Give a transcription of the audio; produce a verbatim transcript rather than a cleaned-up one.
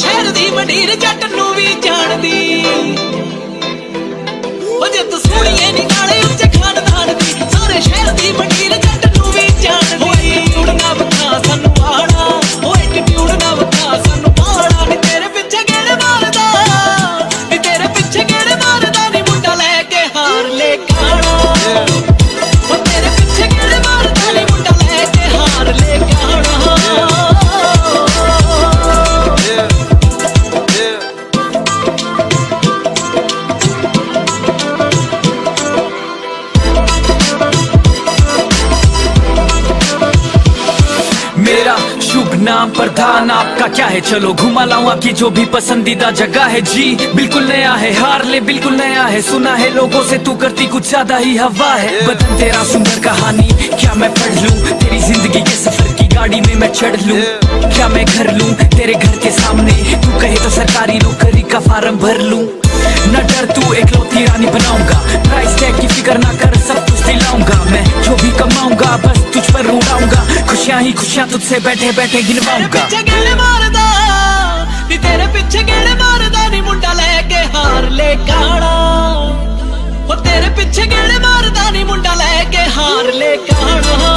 शहर दी मंडीर जट नू वी जानदी ओ जे तू सोहणीए नी काले उच्चे खान दान दी सारे शहर दी मंडीर जट नू वी जानदी ओ एटीट्यूड ना बता सानू आड़ा ओ एटीट्यूड ना बता सानू आड़ा नी तेरे पिछे गेड़े मारदा नी तेरे पिछे गेड़े मारदा नी मुंडा लेके हार ले खाना ओ तेरे पिछे गेड़े मारदा नी मुंडा लेके हार ले खाना नाम प्रधान आपका क्या है, चलो घुमा लाऊं की जो भी पसंदीदा जगह है। जी बिल्कुल नया है, हार ले बिल्कुल नया है। सुना है लोगों से तू करती कुछ ज्यादा ही हवा है। बदन तेरा सुंदर कहानी क्या मैं पढ़ लूं, तेरी जिंदगी के सफर की गाड़ी में मैं चढ़ लूं। क्या मैं घर लूं तेरे घर के सामने, तू कहे तो सरकारी नौकरी का फार्म भर लूं। न डर तू एकलौती रानी बनाऊंगा, प्राइस टैग की फिक्र ना कर सब कुछ दिलाऊंगा। मैं जो भी कमाऊंगा बस तुझ पर रूड़ाऊंगा, खुशियां ही खुशियां तुझसे बैठे बैठे गिनवाऊंगा। तेरे पीछे गेड़े मारदा नी तेरे पीछे गेड़े मारदा नी मुंडा लेके हार ले काड़ा ओ तेरे पीछे गेड़े मारदा नी मुंडा लेके हार ले काड़ा।